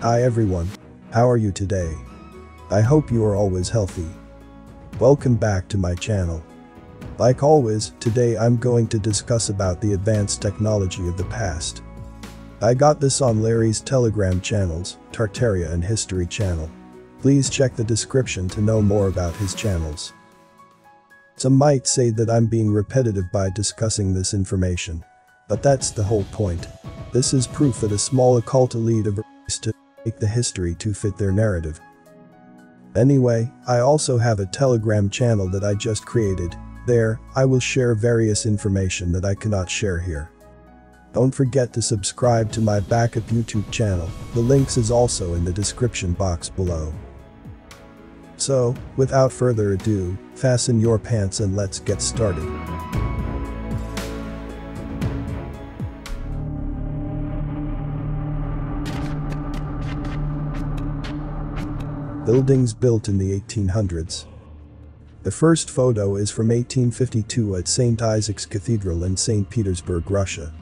Hi everyone, how are you today? I hope you are always healthy. Welcome back to my channel. Like always, today I'm going to discuss about the advanced technology of the past. I got this on Larry's Telegram channels, Tartaria and History channel. Please check the description to know more about his channels. Some might say that I'm being repetitive by discussing this information. But that's the whole point. This is proof that a small occult elite of to make the history to fit their narrative. Anyway, I also have a Telegram channel that I just created. There, I will share various information that I cannot share here. Don't forget to subscribe to my backup YouTube channel, the links is also in the description box below. So, without further ado, fasten your pants and let's get started. Buildings built in the 1800s. The first photo is from 1852 at St. Isaac's Cathedral in St. Petersburg, Russia.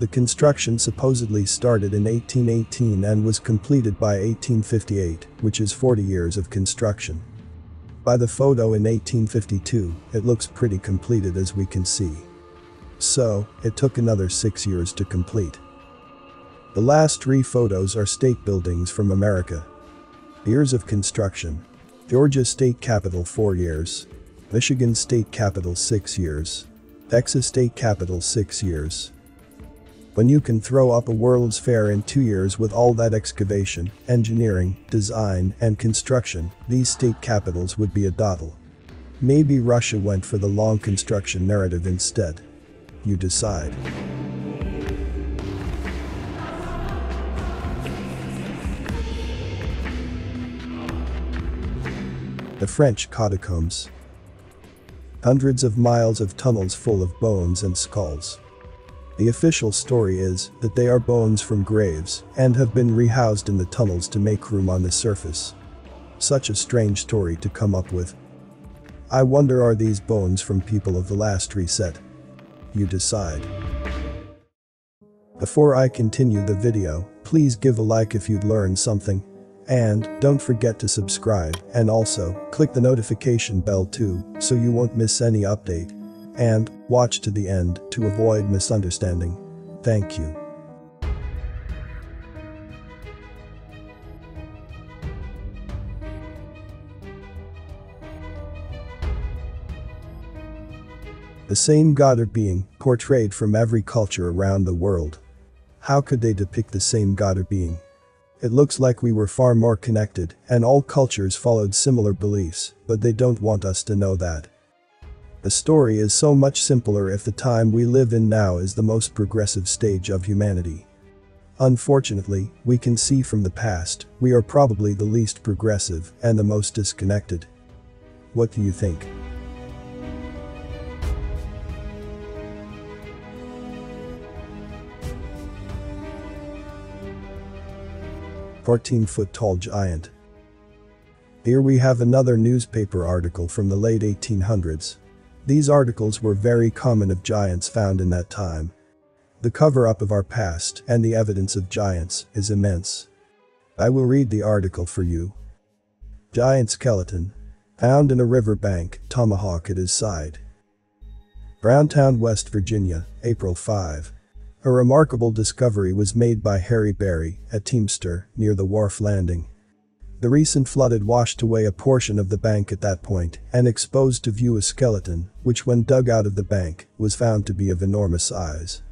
The construction supposedly started in 1818 and was completed by 1858, which is 40 years of construction. By the photo in 1852, it looks pretty completed as we can see. So, it took another 6 years to complete. The last three photos are state buildings from America. Years of construction. Georgia State Capitol 4 years. Michigan State Capitol 6 years. Texas State Capitol 6 years. When you can throw up a World's Fair in 2 years with all that excavation, engineering, design, and construction, these state capitals would be a doddle. Maybe Russia went for the long construction narrative instead. You decide. The French catacombs. Hundreds of miles of tunnels full of bones and skulls. The official story is that they are bones from graves and have been rehoused in the tunnels to make room on the surface. Such a strange story to come up with. I wonder, are these bones from people of the last reset? You decide. Before I continue the video, please give a like if you'd learned something. And don't forget to subscribe and also click the notification bell too so you won't miss any update. And watch to the end to avoid misunderstanding. Thank you. The same god are being portrayed from every culture around the world. How could they depict the same god or being? It looks like we were far more connected, and all cultures followed similar beliefs, but they don't want us to know that. The story is so much simpler if the time we live in now is the most progressive stage of humanity. Unfortunately, we can see from the past, we are probably the least progressive and the most disconnected. What do you think? A 14-foot-tall giant. Here we have another newspaper article from the late 1800s. These articles were very common of giants found in that time. The cover-up of our past and the evidence of giants is immense. I will read the article for you. Giant skeleton. Found in a riverbank, tomahawk at his side. Browntown, West Virginia, April 5. A remarkable discovery was made by Harry Berry, a teamster, near the wharf landing. The recent flood had washed away a portion of the bank at that point and exposed to view a skeleton, which when dug out of the bank, was found to be of enormous size.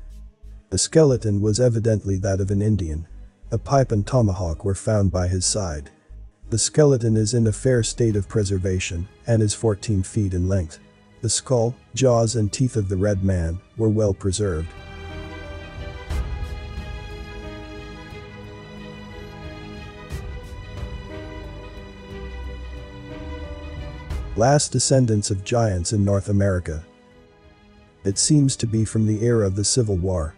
The skeleton was evidently that of an Indian. A pipe and tomahawk were found by his side. The skeleton is in a fair state of preservation and is 14 feet in length. The skull, jaws and teeth of the red man were well preserved. Last descendants of giants in North America. It seems to be from the era of the Civil War.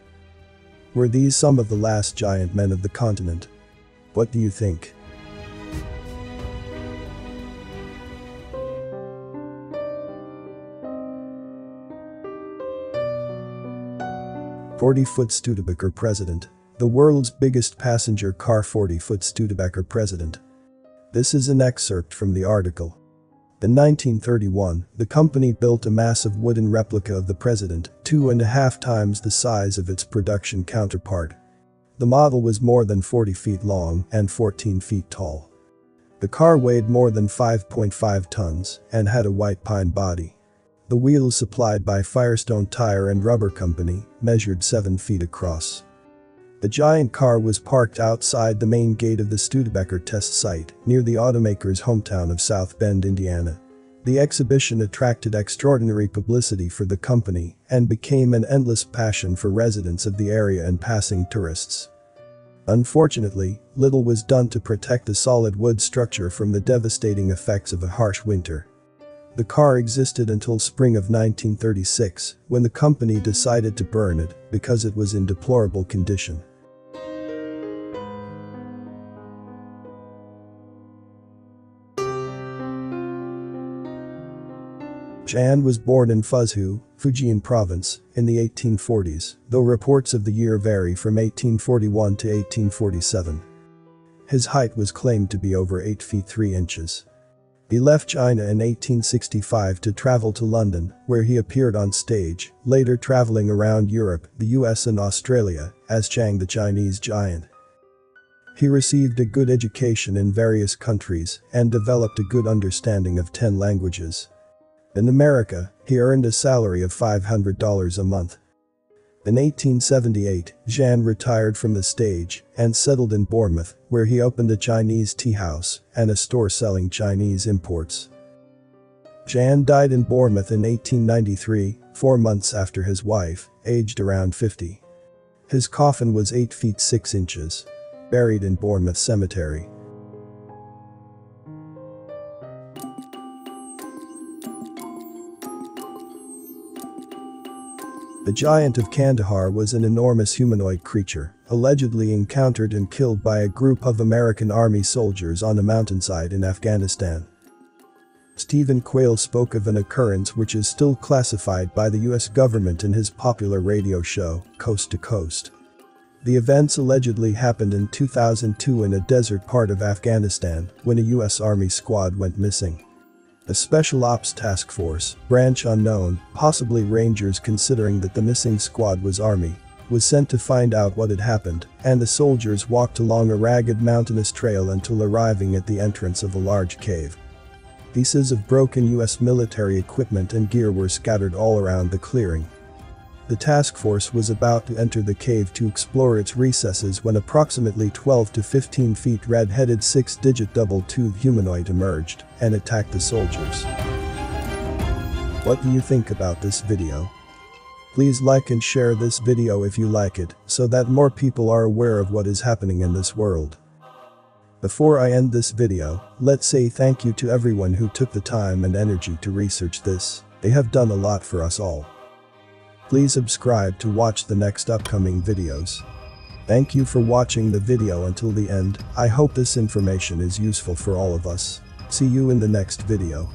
Were these some of the last giant men of the continent? What do you think? A 40-foot Studebaker President. the world's biggest passenger car 40-foot Studebaker President. This is an excerpt from the article. In 1931, the company built a massive wooden replica of the President, 2.5 times the size of its production counterpart. The model was more than 40 feet long and 14 feet tall. The car weighed more than 5.5 tons and had a white pine body. The wheels, supplied by Firestone Tire and Rubber Company, measured 7 feet across. The giant car was parked outside the main gate of the Studebaker test site, near the automaker's hometown of South Bend, Indiana. The exhibition attracted extraordinary publicity for the company and became an endless passion for residents of the area and passing tourists. Unfortunately, little was done to protect the solid wood structure from the devastating effects of a harsh winter. The car existed until spring of 1936, when the company decided to burn it because it was in deplorable condition. Jan was born in Fuzhou, Fujian Province, in the 1840s, though reports of the year vary from 1841 to 1847. His height was claimed to be over 8 feet 3 inches. He left China in 1865 to travel to London, where he appeared on stage, later traveling around Europe, the US and Australia, as Chang the Chinese Giant. He received a good education in various countries and developed a good understanding of 10 languages. In America, he earned a salary of $500 a month. In 1878, Jan retired from the stage and settled in Bournemouth, where he opened a Chinese tea house and a store selling Chinese imports. Jan died in Bournemouth in 1893, 4 months after his wife, aged around 50. His coffin was 8 feet 6 inches, buried in Bournemouth Cemetery. The giant of Kandahar was an enormous humanoid creature, allegedly encountered and killed by a group of American Army soldiers on a mountainside in Afghanistan. Stephen Quayle spoke of an occurrence which is still classified by the US government in his popular radio show, Coast to Coast. The events allegedly happened in 2002 in a desert part of Afghanistan when a US Army squad went missing. A special ops task force, branch unknown, possibly Rangers, considering that the missing squad was Army, was sent to find out what had happened, and the soldiers walked along a ragged mountainous trail until arriving at the entrance of a large cave. Pieces of broken US military equipment and gear were scattered all around the clearing. The task force was about to enter the cave to explore its recesses when approximately 12 to 15 feet red-headed 6-digit double-toothed humanoid emerged and attacked the soldiers. What do you think about this video? Please like and share this video if you like it, so that more people are aware of what is happening in this world. Before I end this video, let's say thank you to everyone who took the time and energy to research this. They have done a lot for us all. Please subscribe to watch the next upcoming videos. Thank you for watching the video until the end. I hope this information is useful for all of us. See you in the next video.